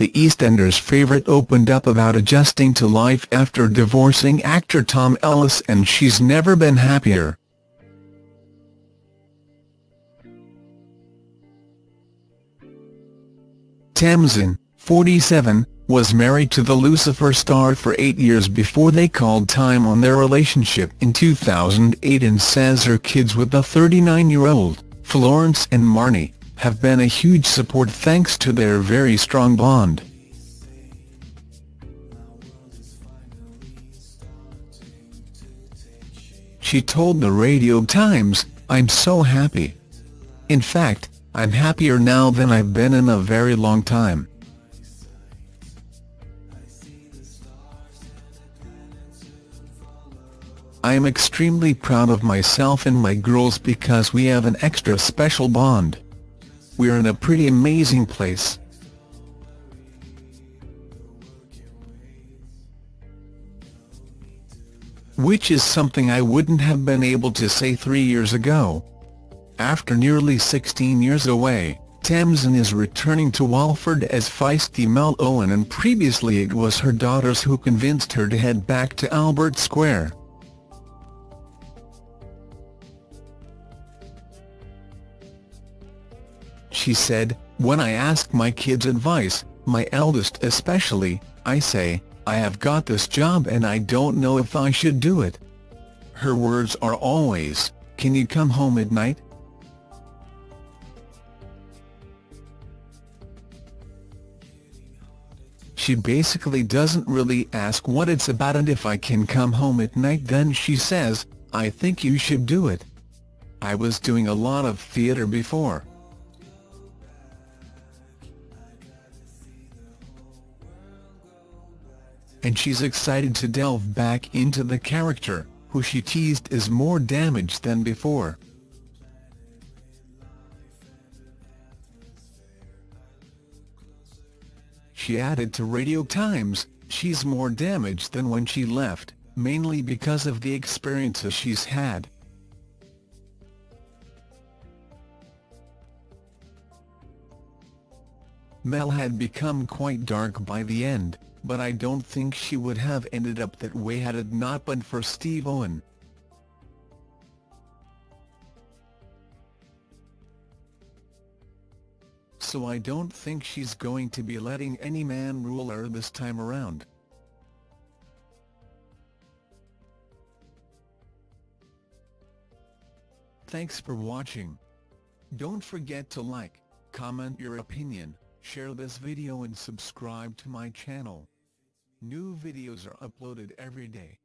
the EastEnders favourite opened up about adjusting to life after divorcing actor Tom Ellis, and she's never been happier. Tamzin, 47, was married to the Lucifer star for 8 years before they called time on their relationship in 2008, and says her kids with the 39-year-old, Florence and Marnie, have been a huge support thanks to their very strong bond. She told the Radio Times, "I'm so happy. In fact, I'm happier now than I've been in a very long time." "I am extremely proud of myself and my girls because we have an extra special bond. We're in a pretty amazing place." Which is something I wouldn't have been able to say 3 years ago. After nearly 16 years away, Tamzin is returning to Walford as feisty Mel Owen, and previously it was her daughters who convinced her to head back to Albert Square. She said, "When I ask my kids advice, my eldest especially, I say, I have got this job and I don't know if I should do it." Her words are always, "Can you come home at night?" She basically doesn't really ask what it's about, and if I can come home at night then she says, "I think you should do it. I was doing a lot of theatre before." And she's excited to delve back into the character, who she teased is more damaged than before. She added to Radio Times, "She's more damaged than when she left, mainly because of the experiences she's had." "Mel had become quite dark by the end, but I don't think she would have ended up that way had it not been for Steve Owen. So I don't think she's going to be letting any man rule her this time around." Thanks for watching. Don't forget to like, comment your opinion, share this video and subscribe to my channel. New videos are uploaded every day.